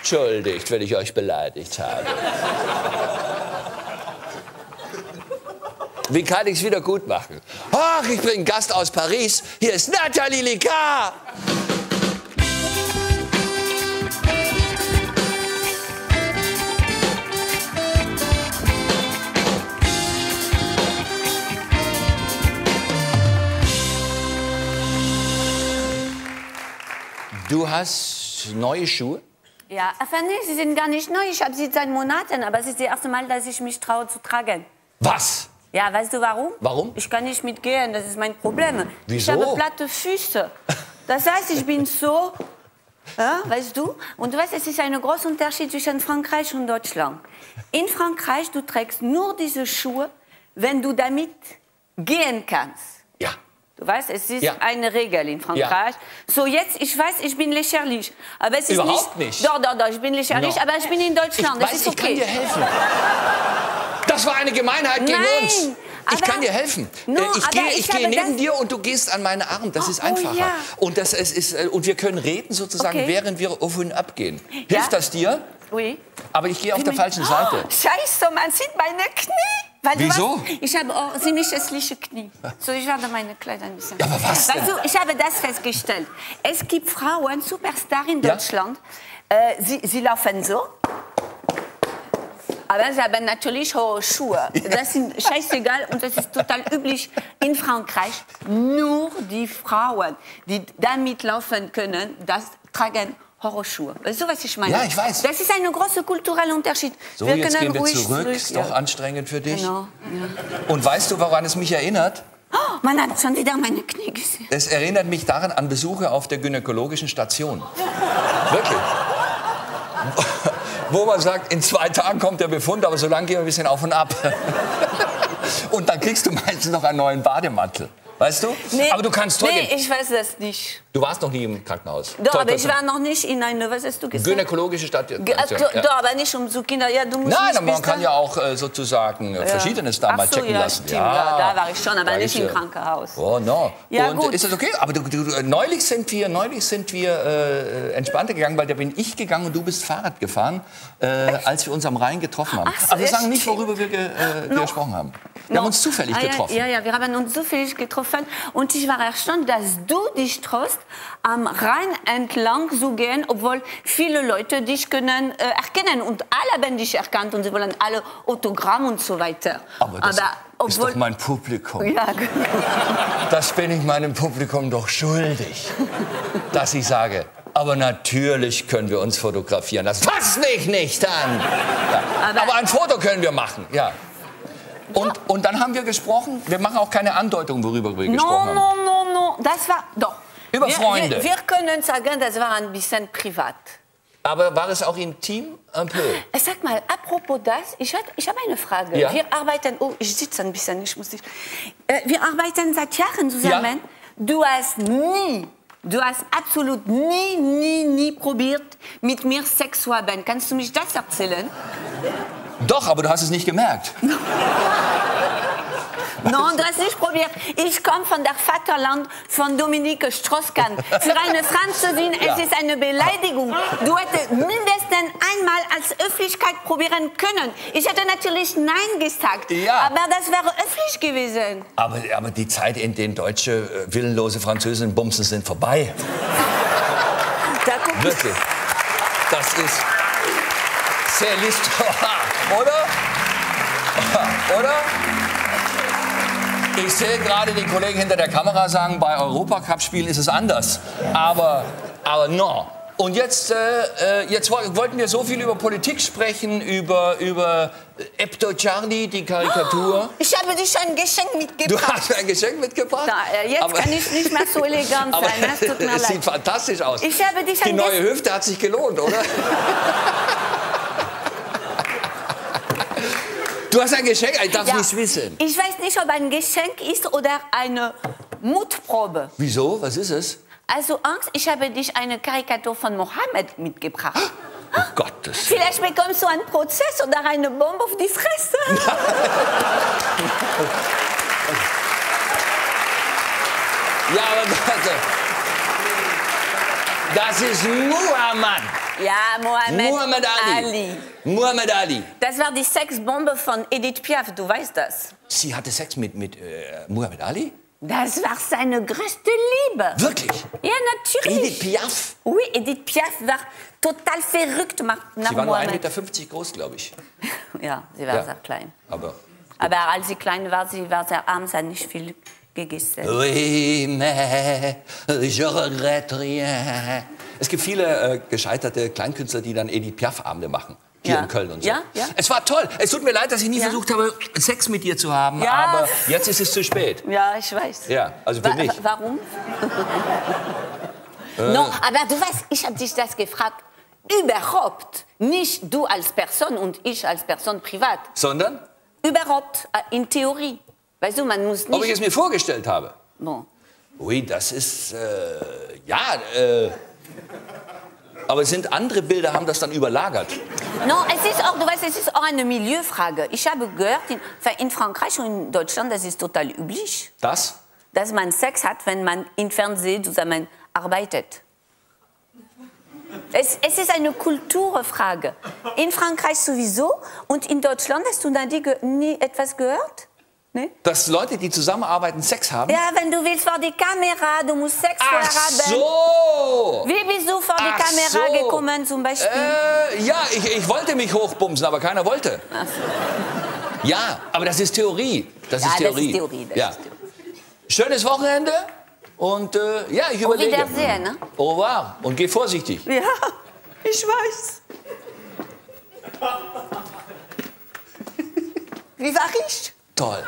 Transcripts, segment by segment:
Entschuldigt, wenn ich euch beleidigt habe. Wie kann ich es wieder gut machen? Ach, ich bin Gast aus Paris. Hier ist Nathalie Licard. Du hast neue Schuhe? Ja, sie sind gar nicht neu. Ich habe sie seit Monaten, aber es ist das erste Mal, dass ich mich traue zu tragen. Was? Ja, weißt du warum? Warum? Ich kann nicht mitgehen, das ist mein Problem. Wieso? Ich habe platte Füße. Das heißt, ich bin so, weißt du? Und du weißt, es ist ein großer Unterschied zwischen Frankreich und Deutschland. In Frankreich, du trägst nur diese Schuhe, wenn du damit gehen kannst. Ja. Du weißt, es ist eine Regel in Frankreich. Ja. So jetzt, ich weiß, ich bin lächerlich. Aber es ist überhaupt nicht. Doch, doch, doch, ich bin lächerlich, aber ich bin in Deutschland. Ich weiß, ist okay. Ich kann dir helfen. Das war eine Gemeinheit gegen uns. Ich kann dir helfen. No, ich gehe neben dir und du gehst an meine Arme. Das ist einfacher. Ja. Und, und wir können reden sozusagen, während wir auf und ab gehen. Hilft das dir? Oui. Aber ich gehe auf der falschen Seite. Scheiße, man sieht meine Knie. Weil wieso? Weißt, ich habe auch ziemlich hässliche Knie. So, ich werde meine Kleider ein bisschen. Ja, aber was denn? Weißt du, ich habe das festgestellt. Es gibt Frauen, Superstar in Deutschland, sie laufen so. Aber sie haben natürlich hohe Schuhe. Das sind scheißegal und das ist total üblich in Frankreich. Nur die Frauen, die damit laufen können, das tragen Horrorschuhe. Weißt du, was ich meine? Ja, ich weiß. Das ist ein großer kultureller Unterschied. So, wir jetzt können gehen wir zurück. Ist doch anstrengend für dich. Genau. Ja. Und weißt du, woran es mich erinnert? Oh, man hat schon wieder meine Knie gesehen. Es erinnert mich daran an Besuche auf der gynäkologischen Station. Wirklich. Wo man sagt, in 2 Tagen kommt der Befund, aber so lange gehen wir ein bisschen auf und ab. Und dann kriegst du meistens noch einen neuen Bademantel. Weißt du? Nee, aber du kannst trotzdem. Nee, ich weiß das nicht. Du warst noch nie im Krankenhaus. Doch, aber ich war noch nicht in einer, was hast du gesagt? Gynäkologische Station. Doch, aber nicht um so Kinder. Ja, du musst nein, man kann ja auch sozusagen Verschiedenes da mal checken lassen. Stimmt, ja, da war ich schon, aber nicht im Krankenhaus. Oh, no. Ja, und gut. Ist das okay? Aber neulich sind wir entspannter gegangen, weil da bin ich gegangen und du bist Fahrrad gefahren, als wir uns am Rhein getroffen haben. Ach so, aber wir sagen nicht, worüber wir gesprochen haben. Wir haben uns zufällig getroffen. Ja, wir haben uns zufällig getroffen. Und ich war erstaunt, dass du dich traust, am Rhein entlang zu gehen, obwohl viele Leute dich können, erkennen. Und alle haben dich erkannt und sie wollen alle Autogramm und so weiter. Aber das ist doch mein Publikum. Ja. Das bin ich meinem Publikum doch schuldig, dass ich sage, aber natürlich können wir uns fotografieren. Das fasst mich nicht an. Ja. Aber ein Foto können wir machen, ja. Und dann haben wir gesprochen, wir machen auch keine Andeutung, worüber wir gesprochen haben. Das war, doch. Über Freunde. Wir können sagen, das war ein bisschen privat. Aber war es auch intim? Ein peu. Sag mal, apropos das, ich habe eine Frage. Ja? Wir arbeiten, ich sitze ein bisschen, ich muss nicht. Wir arbeiten seit Jahren zusammen. Ja? Du hast absolut nie probiert, mit mir Sex zu haben. Kannst du mich das erzählen? Doch, aber du hast es nicht gemerkt. Nein, das nicht probiert. Ich komme von der Vaterland von Dominique Strauss-Kahn. Für eine Französin es ist eine Beleidigung. Du hättest mindestens einmal als Öffentlichkeit probieren können. Ich hätte natürlich Nein gesagt, aber das wäre öffentlich gewesen. Aber die Zeit, in der deutsche willenlose Französinnen bumsen, sind vorbei. Wirklich. Das ist sehr lieb. Oder? Ich sehe gerade die Kollegen hinter der Kamera sagen, bei Europacup-Spielen ist es anders. Aber no. Und jetzt wollten wir so viel über Politik sprechen, über Epto Charlie, die Karikatur. Ich habe dir schon ein Geschenk mitgebracht. Du hast ein Geschenk mitgebracht? Da, jetzt kann ich nicht mehr so elegant sein. Das tut mir leid. Sieht fantastisch aus. Ich habe dich die neue Hüfte hat sich gelohnt, oder? Du hast ein Geschenk, ich darf nicht wissen. Ich weiß nicht, ob ein Geschenk ist oder eine Mutprobe. Wieso? Was ist es? Also Angst, ich habe dich eine Karikatur von Mohammed mitgebracht. Oh Gottes. Vielleicht bekommst du einen Prozess oder eine Bombe auf die Fresse. Ja, aber das ist Muhammad. Ja, Muhammad Ali. Das war die Sexbombe von Edith Piaf, du weißt das. Sie hatte Sex mit Muhammad Ali? Das war seine größte Liebe. Wirklich? Ja, natürlich. Edith Piaf? Oui, Edith Piaf war total verrückt nach Muhammad. Sie war nur 1,50 m groß, glaube ich. Ja, sie war sehr klein. Aber als sie klein war, sie war sehr arm, sie hat nicht viel gegessen. Oui, mais je regrette rien. Es gibt viele gescheiterte Kleinkünstler, die dann Edith Piaf-Abende machen. Hier in Köln und so. Ja. Es war toll. Es tut mir leid, dass ich nie versucht habe, Sex mit dir zu haben. Ja. Aber jetzt ist es zu spät. Ja, ich weiß. Ja, also für mich. Warum? No, aber du weißt, ich habe dich das gefragt. Überhaupt. Nicht du als Person und ich als Person privat. Sondern? Überhaupt. In Theorie. Weißt du, man muss nicht... Ob ich es mir vorgestellt habe? Bon. Ui, das ist... Aber sind andere Bilder, haben das dann überlagert? No, es ist auch, du weißt, es ist auch eine Milieufrage. Ich habe gehört, in Frankreich und in Deutschland, das ist total üblich. Das? Dass man Sex hat, wenn man im Fernsehen zusammen arbeitet. Es ist eine Kulturfrage. In Frankreich sowieso und in Deutschland, hast du da nie etwas gehört? Nee? Dass Leute, die zusammenarbeiten, Sex haben? Ja, wenn du willst vor die Kamera, du musst Sex vorhaben. So! Wie bist du vor die Kamera gekommen zum Beispiel? Ja, ich wollte mich hochbumsen, aber keiner wollte. Ach so. Ja, aber das ist Theorie. Das ist Theorie. Schönes Wochenende und ja, ich überlege. Auf Wiedersehen, ne? Au revoir und geh vorsichtig. Ja, ich weiß. Wie war ich? Toll.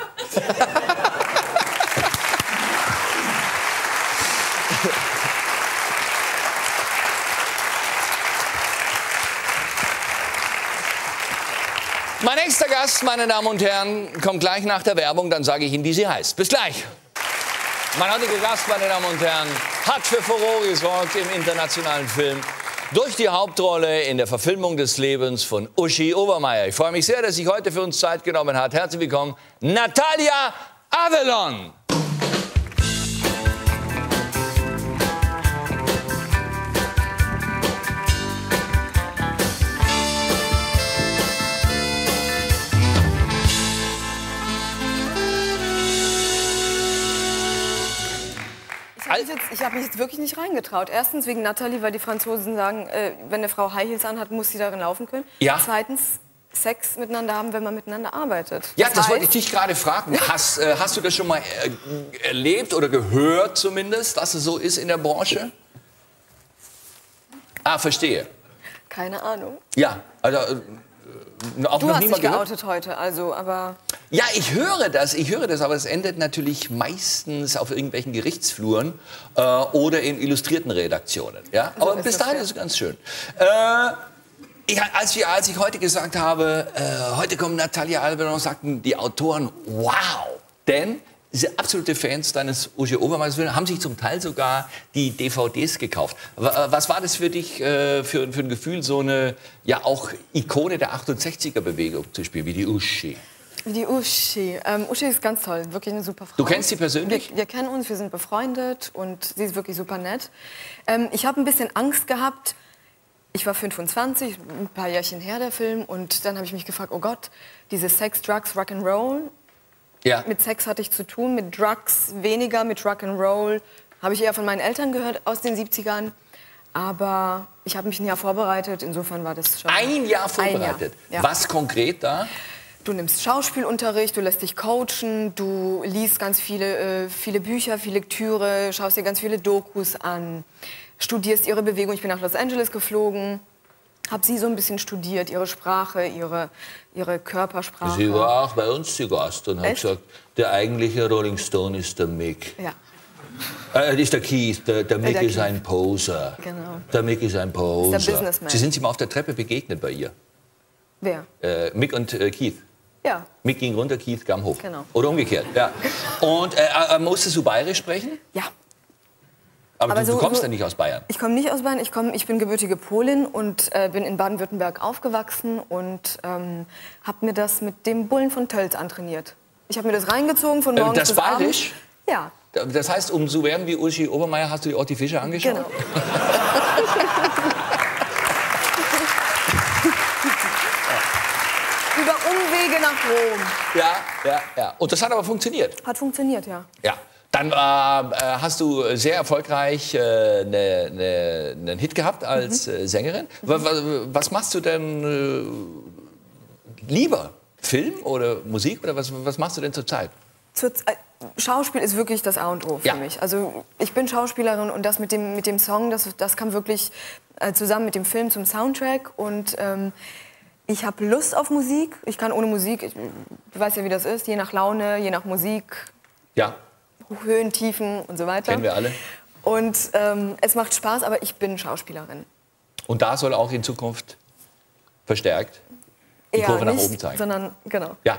Mein nächster Gast, meine Damen und Herren, kommt gleich nach der Werbung, dann sage ich Ihnen, wie sie heißt. Bis gleich. Mein heutiger Gast, meine Damen und Herren, hat für Furore gesorgt im internationalen Film. Durch die Hauptrolle in der Verfilmung des Lebens von Uschi Obermaier. Ich freue mich sehr, dass sich heute für uns Zeit genommen hat. Herzlich willkommen, Natalia Avelon. Ich habe mich jetzt wirklich nicht reingetraut. Erstens wegen Nathalie, weil die Franzosen sagen, wenn eine Frau High Heels anhat, muss sie darin laufen können. Ja. Zweitens, Sex miteinander haben, wenn man miteinander arbeitet. Ja, das wollte ich dich gerade fragen. Hast du das schon mal erlebt oder gehört zumindest, dass es so ist in der Branche? Ah, verstehe. Keine Ahnung. Ja, also... Auch du noch hast dich geoutet heute, also, aber... Ja, ich höre das, aber es endet natürlich meistens auf irgendwelchen Gerichtsfluren oder in illustrierten Redaktionen. Ja? So, aber bis dahin ist es ganz schön. Als ich heute gesagt habe, heute kommt Natalia Avelon, sagten die Autoren, wow, denn... Diese absolute Fans deines Uschi Obermaiers haben sich zum Teil sogar die DVDs gekauft. Was war das für dich für ein Gefühl, so eine ja auch Ikone der 68er-Bewegung zu spielen, wie die Uschi? Die Uschi. Uschi ist ganz toll, wirklich eine super Frau. Du kennst sie persönlich? Wir kennen uns, wir sind befreundet und sie ist wirklich super nett. Ich habe ein bisschen Angst gehabt. Ich war 25, ein paar Jährchen her der Film, und dann habe ich mich gefragt, oh Gott, diese Sex, Drugs, Rock'n'Roll. Ja. Mit Sex hatte ich zu tun, mit Drugs weniger, mit Rock'n'Roll habe ich eher von meinen Eltern gehört aus den 70ern. Aber ich habe mich ein Jahr vorbereitet, insofern war das schon... Ein Jahr vorbereitet? Ein Jahr. Ja. Was konkret da? Du nimmst Schauspielunterricht, du lässt dich coachen, du liest ganz viele Bücher, viele Lektüre, schaust dir ganz viele Dokus an, studierst ihre Bewegung. Ich bin nach Los Angeles geflogen. Habe sie so ein bisschen studiert, ihre Sprache, ihre Körpersprache. Sie war auch bei uns zu Gast und hat gesagt, der eigentliche Rolling Stone ist der Mick. Ja. Ist der Keith, der Mick ist ein Poser. Genau. Der Mick ist ein Poser. Ist der Businessman. Sie sind mal auf der Treppe begegnet bei ihr. Wer? Mick und Keith. Ja. Mick ging runter, Keith kam hoch. Genau. Oder umgekehrt, ja. Und musstest du bayerisch sprechen? Ja. Aber du kommst ja nicht aus Bayern. Ich komme nicht aus Bayern. Ich bin gebürtige Polin und bin in Baden-Württemberg aufgewachsen und habe mir das mit dem Bullen von Tölz antrainiert. Ich habe mir das reingezogen von morgens bis abends. Das bayerisch? Ja. Das heißt, um zu werden wie Uschi Obermaier hast du die Orti Fischer angeschaut? Genau. nach Rom. Ja, ja, ja. Und das hat aber funktioniert. Hat funktioniert, ja. Ja. Dann hast du sehr erfolgreich einen Hit gehabt als Sängerin. Was machst du denn lieber? Film oder Musik? Oder was machst du denn zurzeit? Schauspiel ist wirklich das A und O für mich. Also ich bin Schauspielerin und das mit dem Song, das kam wirklich zusammen mit dem Film zum Soundtrack. Und ich habe Lust auf Musik. Ich kann ohne Musik, du weißt ja, wie das ist, je nach Laune, je nach Musik. Ja. Höhen, Tiefen und so weiter. Kennen wir alle. Und es macht Spaß, aber ich bin Schauspielerin. Und da soll auch in Zukunft verstärkt die Kurve nach oben zeigen. Sondern, genau. Ja.